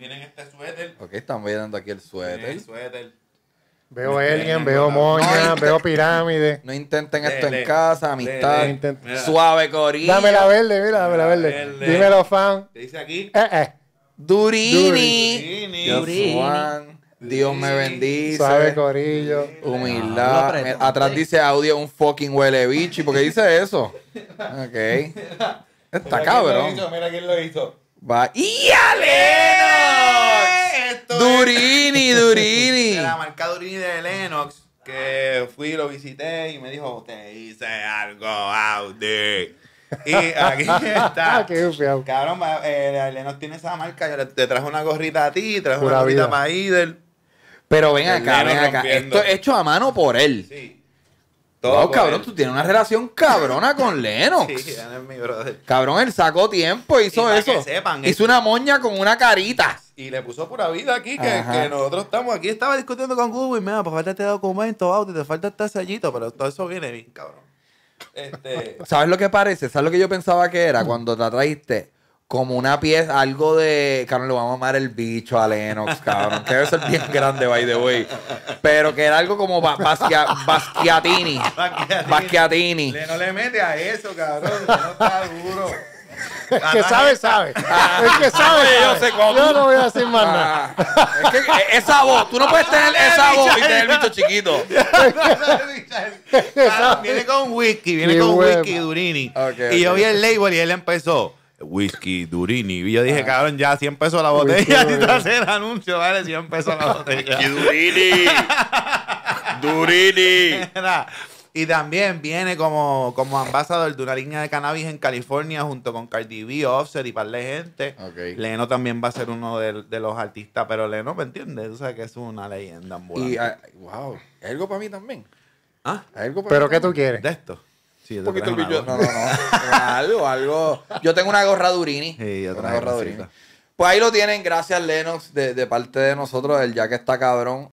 tienen este suéter. Ok, están mirando aquí el suéter. El suéter. Veo alien, veo moña, veo pirámide. No intenten esto en casa, amistad. Suave, corillo. Dame la verde, mira, dame la verde. Dímelo, fan. ¿Qué dice aquí? Durini. Dios, Juan. Dios me bendice. Suave, corillo. Humildad. Atrás dice audio, un fucking huele bichi. ¿Por qué dice eso? Ok. Está cabrón. Mira quién lo hizo. Va. ¡Y Lennox! Durini. De la marca Durini de Lennox, que fui, lo visité y me dijo, te hice algo, Audi. Y aquí está. Cabrón, Lennox tiene esa marca. Yo te trajo una gorrita a ti, trajo una gorrita para Ider. Pero ven acá. Esto es hecho a mano por él. Sí. Wow, cabrón, tú tienes una relación cabrona con Lennox. Sí, él es mi brother. Cabrón, él sacó tiempo, hizo eso. Que sepan, hizo una moña con una carita. Y le puso pura vida aquí, que nosotros estamos aquí. Estaba discutiendo con Google, mira, pues falta este documento, auto, te falta este sellito, pero todo eso viene bien, cabrón. ¿Sabes lo que parece? ¿Sabes lo que yo pensaba que era cuando te trajiste? Como una pieza, algo de... Cabrón, le vamos a amar el bicho a Lennox, cabrón. Que debe ser bien grande, by the way. Pero que era algo como Basquiatini. No le mete a eso, cabrón. No está duro. El que sabe. El que sabe, yo sé cómo. Yo no voy a decir más nada. Es que esa voz, tú no puedes tener esa voz y tener el bicho chiquito. Viene con whisky, Durini. Y yo vi el label y él empezó... Whisky Durini. Y yo dije, cabrón, ya 100 pesos la botella. Si te haces el anuncio, vale 100 pesos la botella. Durini. Y también viene como ambasador de una línea de cannabis en California junto con Cardi B, Offset y par de gente. Okay. Leno también va a ser uno de los artistas, pero Leno, ¿me entiendes? O sea, que es una leyenda ambulante. Y, wow, ¿hay algo para mí también? ¿Ah? ¿Pero qué tú quieres? De esto. Sí, un poquito pillo. No. algo. Yo tengo una gorra Durini. Sí, yo tengo una gorra Durini. Pues ahí lo tienen. Gracias, Lennox, de parte de nosotros. El jacket está cabrón.